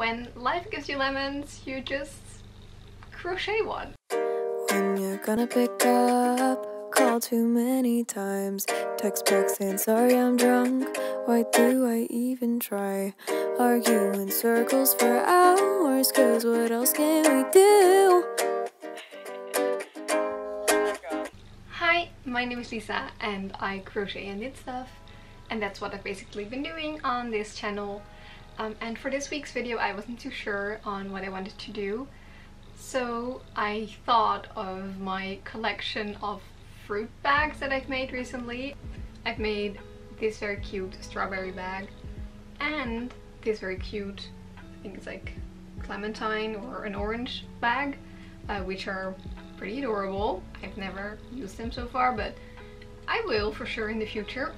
when life gives you lemons, you just crochet one. When you're gonna pick up, call too many times, text back saying sorry I'm drunk, why do I even try? Argue in circles for hours, cause what else can we do? Hi, my name is Lisa and I crochet and knit stuff, and that's what I've basically been doing on this channel. And for this week's video I wasn't too sure on what I wanted to do, so I thought of my collection of fruit bags that I've made recently. I've made this very cute strawberry bag and this very cute, I think it's like clementine or an orange bag, which are pretty adorable. I've never used them so far, but I will for sure in the future.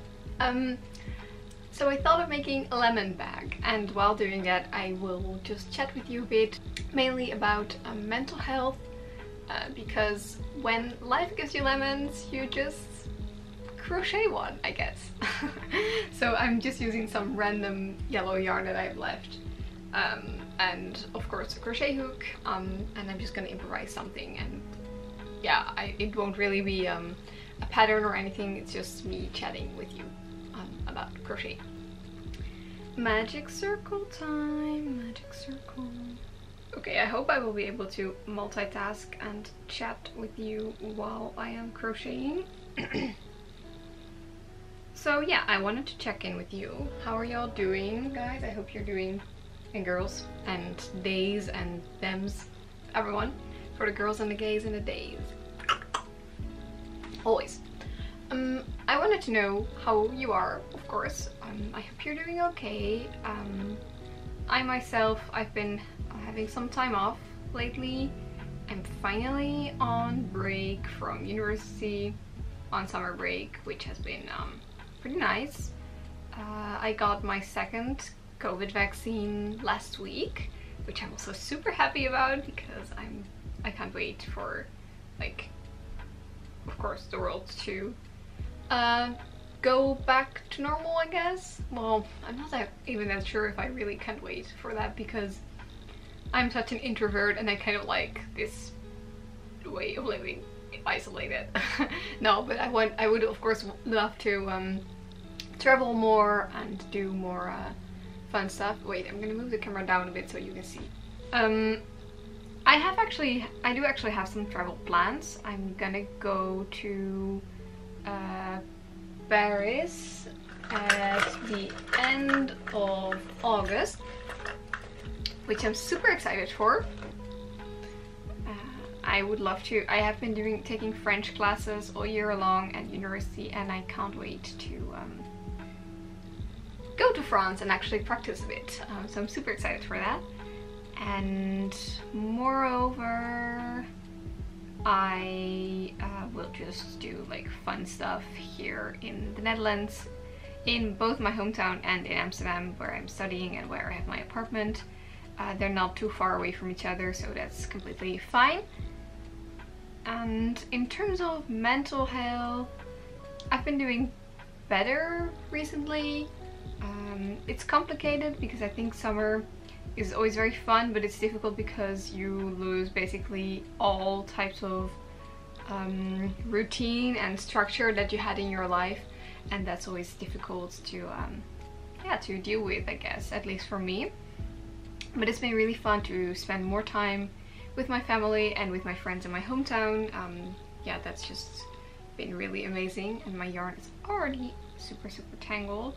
So I thought of making a lemon bag, and while doing that I will just chat with you a bit, mainly about mental health, because when life gives you lemons, you just crochet one, I guess. So I'm just using some random yellow yarn that I've left, and of course a crochet hook, and I'm just gonna improvise something, and yeah, it won't really be a pattern or anything, it's just me chatting with you about crochet. Magic circle time, magic circle. Okay, I hope I will be able to multitask and chat with you while I am crocheting. So yeah, I wanted to check in with you. How are y'all doing, guys? I hope you're doing, and girls, and days, and thems, everyone. For the girls and the gays and the days. Always. I wanted to know how you are, of course. I hope you're doing okay. I myself, I've been having some time off lately. I'm finally on break from university, on summer break, which has been pretty nice. I got my second COVID vaccine last week, which I'm also super happy about, because I can't wait for, like, of course, the world to go back to normal, I guess. Well, I'm not even that sure if I really can't wait for that, because I'm such an introvert and I kind of like this way of living, isolated. No, but I would of course love to travel more and do more fun stuff. Wait, I'm gonna move the camera down a bit so you can see. I do actually have some travel plans. I'm gonna go to Paris at the end of August, which I'm super excited for. I would love to. I have been taking French classes all year long at university, and I can't wait to go to France and actually practice a bit. So I'm super excited for that. And moreover, I will just do like fun stuff here in the Netherlands, in both my hometown and in Amsterdam, where I'm studying and where I have my apartment. They're not too far away from each other, so that's completely fine. And in terms of mental health, I've been doing better recently. It's complicated because I think summer is always very fun, but it's difficult because you lose basically all types of routine and structure that you had in your life, and that's always difficult to yeah, to deal with, I guess, at least for me. But it's been really fun to spend more time with my family and with my friends in my hometown. Yeah, that's just been really amazing, and my yarn is already super tangled.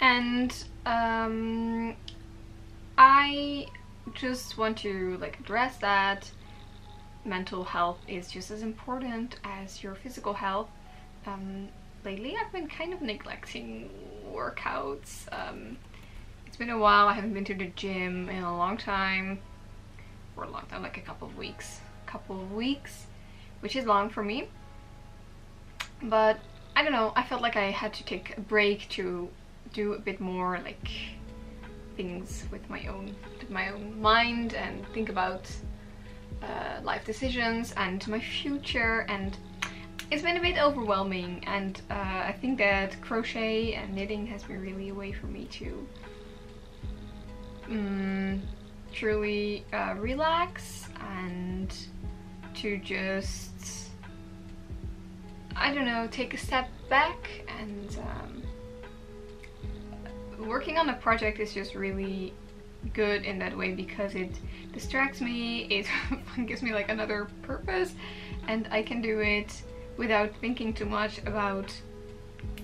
And I just want to like address that mental health is just as important as your physical health. Lately I've been kind of neglecting workouts. It's been a while, I haven't been to the gym in a long time, like a couple of weeks, which is long for me. But I don't know, I felt like I had to take a break to do a bit more like things with my own mind, and think about life decisions and my future, and it's been a bit overwhelming. And I think that crochet and knitting has been really a way for me to truly relax and to just, I don't know, take a step back. And working on a project is just really good in that way, because it distracts me, it gives me like another purpose, and I can do it without thinking too much about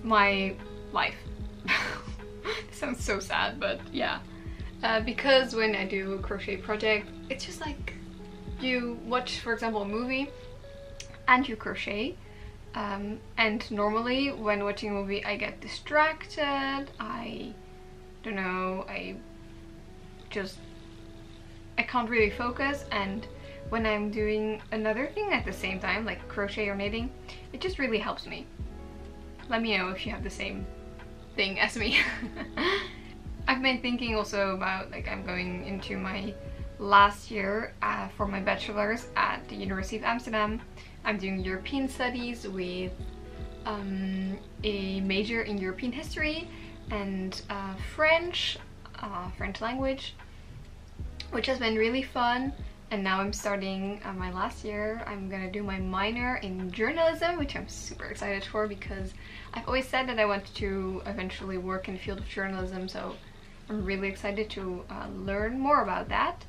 my life. This sounds so sad, but yeah. Because when I do a crochet project, it's just like you watch, for example, a movie and you crochet. And normally when watching a movie I get distracted, I don't know, I can't really focus, and when I'm doing another thing at the same time, like crochet or knitting, it just really helps me. Let me know if you have the same thing as me. I've been thinking also about, like, I'm going into my last year for my bachelor's at the University of Amsterdam. I'm doing European Studies with a major in European history and French language, which has been really fun. And now I'm starting my last year. I'm gonna do my minor in journalism, which I'm super excited for, because I've always said that I want to eventually work in the field of journalism, so I'm really excited to learn more about that.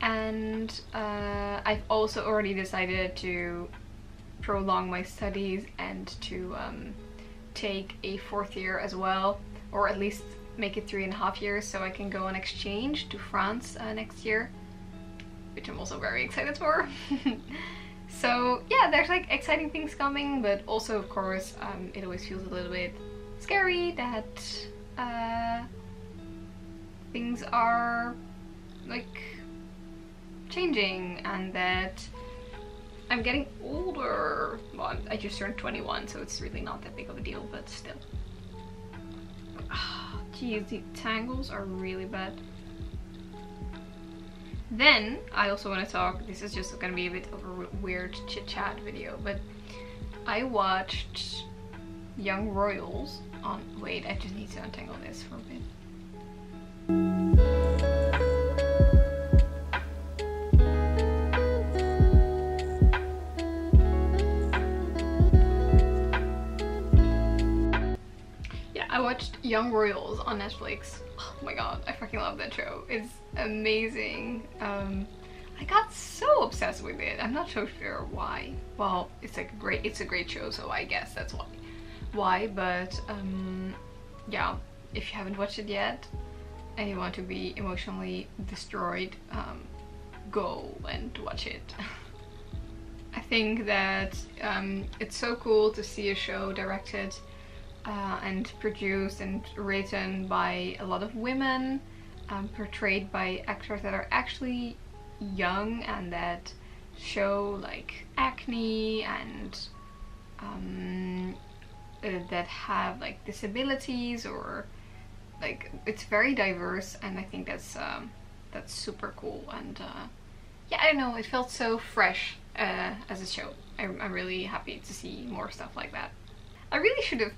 And I've also already decided to prolong my studies and to take a fourth year as well, or at least make it 3.5 years, so I can go on exchange to France next year, which I'm also very excited for. So yeah, there's like exciting things coming, but also of course it always feels a little bit scary that things are like changing and that I'm getting older. Well, I just turned 21, so it's really not that big of a deal, but still. Oh, geez, the tangles are really bad. Then I also want to talk, this is just going to be a bit of a weird chit chat video, but I watched Young Royals on, wait, I just need to untangle this for a bit. Young Royals on Netflix. Oh my god, I fucking love that show. It's amazing. I got so obsessed with it. I'm not so sure why. Well, it's like a great show, so I guess that's why. But yeah, if you haven't watched it yet and you want to be emotionally destroyed, go and watch it. I think that it's so cool to see a show directed and produced and written by a lot of women, portrayed by actors that are actually young and that show like acne and that have like disabilities, or like it's very diverse, and I think that's super cool. And yeah, I don't know, it felt so fresh as a show. I'm really happy to see more stuff like that. I really should have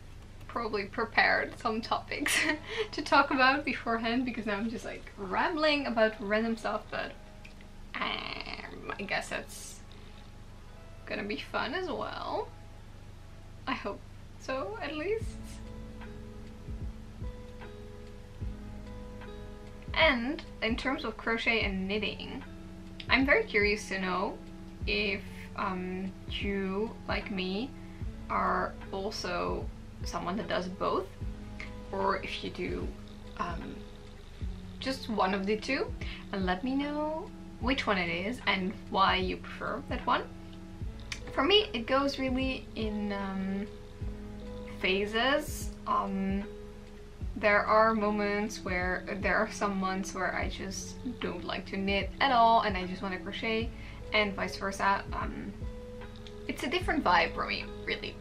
probably prepared some topics to talk about beforehand, because now I'm just like rambling about random stuff, but I guess that's gonna be fun as well. I hope so, at least. And in terms of crochet and knitting, I'm very curious to know if you, like me, are also someone that does both, or if you do just one of the two, and let me know which one it is and why you prefer that one. For me, it goes really in phases. There are moments where there are some months where I just don't like to knit at all and I just want to crochet, and vice versa. It's a different vibe for me, really.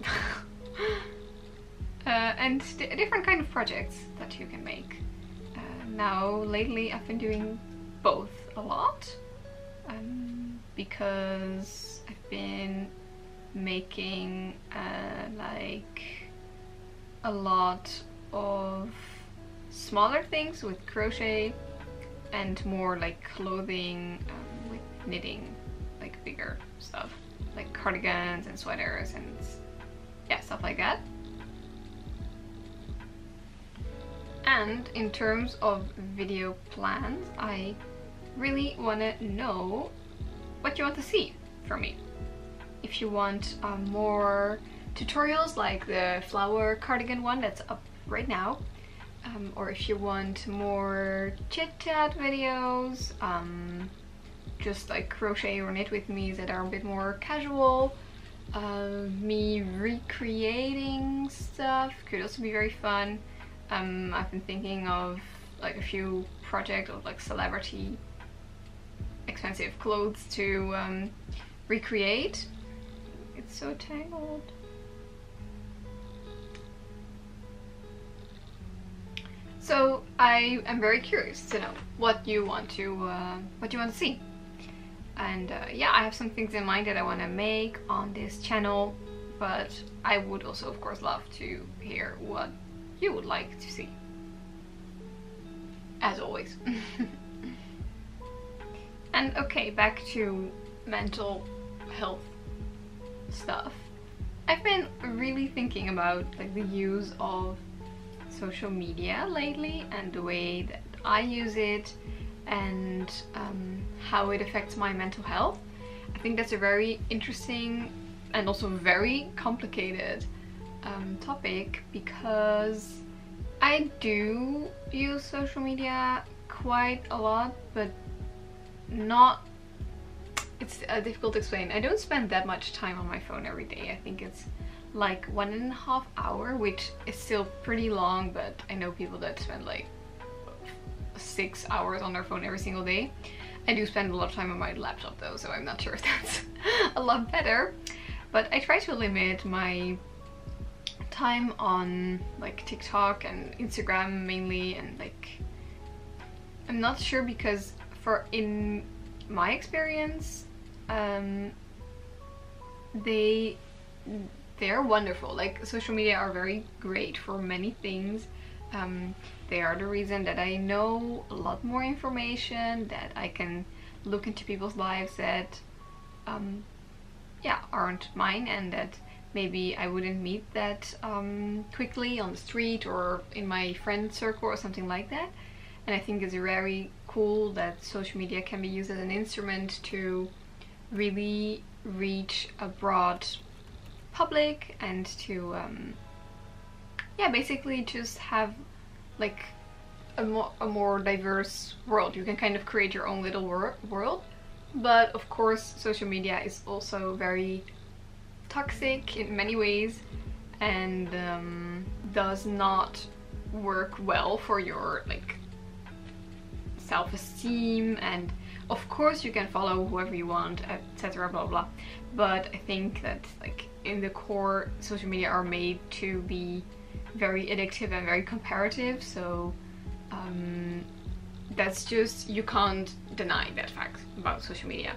And different kind of projects that you can make. Now lately I've been doing both a lot, because I've been making like a lot of smaller things with crochet, and more like clothing with knitting, like bigger stuff, like cardigans and sweaters and yeah, stuff like that. And in terms of video plans, I really want to know what you want to see from me. If you want more tutorials like the flower cardigan one that's up right now, or if you want more chit-chat videos, just like crochet or knit with me that are a bit more casual, me recreating stuff could also be very fun. I've been thinking of like a few projects of like celebrity expensive clothes to recreate. It's so tangled. So I am very curious to know what you want to see, and yeah, I have some things in mind that I want to make on this channel, but I would also of course love to hear what you would like to see, as always. And okay, back to mental health stuff. I've been really thinking about like the use of social media lately and the way that I use it and how it affects my mental health. I think that's a very interesting and also very complicated topic, because I do use social media quite a lot, but not, it's difficult to explain. I don't spend that much time on my phone every day. I think it's like 1.5 hours, which is still pretty long, but I know people that spend like 6 hours on their phone every single day. I do spend a lot of time on my laptop though, so I'm not sure if that's a lot better, but I try to limit my time on like TikTok and Instagram mainly, and like I'm not sure, because for in my experience they're wonderful. Like social media are very great for many things. They are the reason that I know a lot more information, that I can look into people's lives that yeah, aren't mine, and that maybe I wouldn't meet that quickly on the street or in my friend circle or something like that. And I think it's very cool that social media can be used as an instrument to really reach a broad public and to yeah, basically just have like a more diverse world. You can kind of create your own little world, but of course social media is also very toxic in many ways, and does not work well for your like self-esteem. And of course you can follow whoever you want, etc, blah blah, but I think that like in the core social media are made to be very addictive and very comparative, so that's just, you can't deny that fact about social media.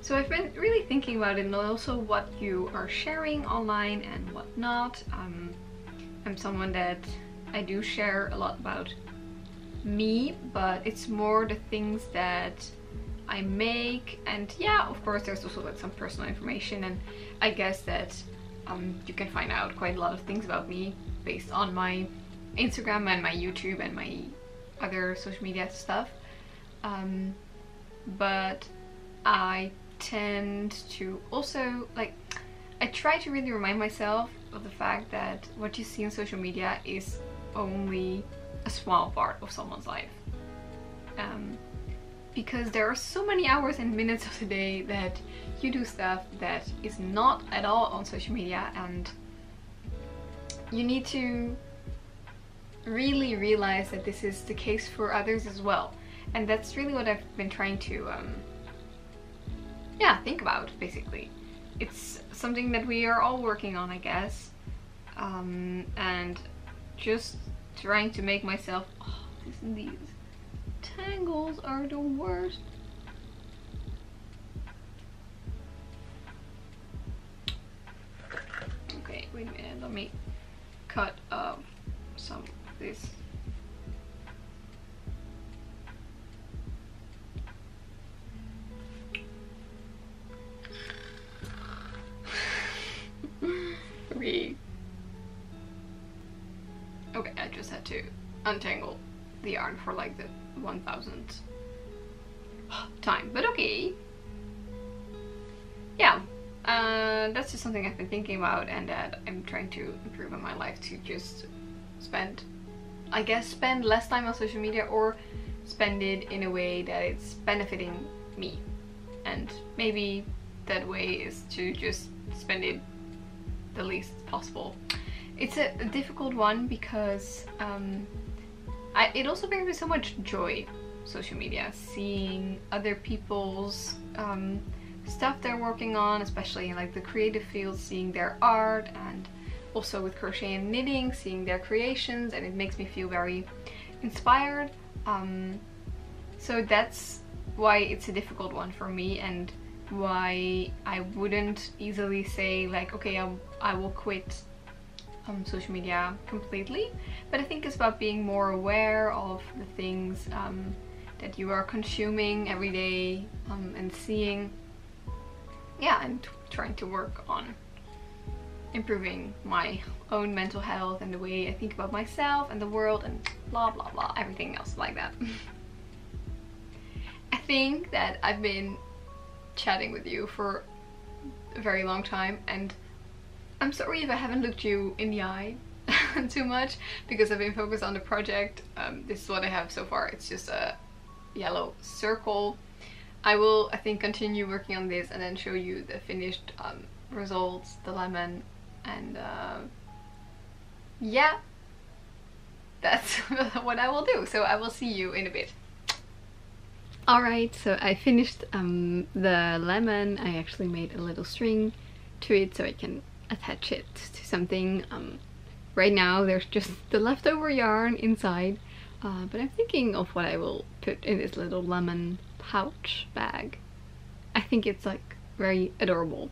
So I've been really thinking about it, and also what you are sharing online and what not. I'm someone that I do share a lot about me, but it's more the things that I make, and yeah, of course there's also like some personal information, and I guess that you can find out quite a lot of things about me based on my Instagram and my YouTube and my other social media stuff, but I tend to also, like, I try to really remind myself of the fact that what you see on social media is only a small part of someone's life, because there are so many hours and minutes of the day that you do stuff that is not at all on social media, and you need to really realize that this is the case for others as well. And that's really what I've been trying to yeah, think about, basically. It's something that we are all working on, I guess, and just trying to make myself, oh, listen, these tangles are the worst. Okay, wait a minute, let me cut some of this. untangle the yarn for like the 1000th time, but okay. Yeah, that's just something I've been thinking about and that I'm trying to improve in my life, to just spend, I guess, spend less time on social media, or spend it in a way that it's benefiting me. And maybe that way is to just spend it the least possible. It's a difficult one because it also brings me so much joy, social media, seeing other people's stuff they're working on, especially in like the creative field, seeing their art, and also with crochet and knitting, seeing their creations, and it makes me feel very inspired. So that's why it's a difficult one for me, and why I wouldn't easily say like, okay, I will quit social media completely. But I think it's about being more aware of the things that you are consuming every day and seeing. Yeah, and trying to work on improving my own mental health and the way I think about myself and the world and blah blah blah, everything else like that. I think that I've been chatting with you for a very long time, and I'm sorry if I haven't looked you in the eye too much, because I've been focused on the project. This is what I have so far. It's just a yellow circle. I will, I think, continue working on this and then show you the finished results, the lemon, and yeah, that's what I will do. So I will see you in a bit. Alright, so I finished the lemon. I actually made a little string to it so I can attach it to something. Right now there's just the leftover yarn inside, but I'm thinking of what I will put in this little lemon pouch bag. I think it's like very adorable.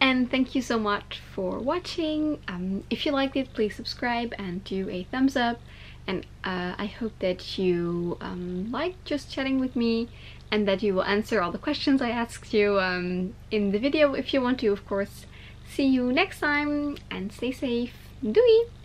And thank you so much for watching. If you liked it, please subscribe and do a thumbs up, and I hope that you liked just chatting with me, and that you will answer all the questions I asked you in the video if you want to, of course. See you next time, and stay safe. Doei!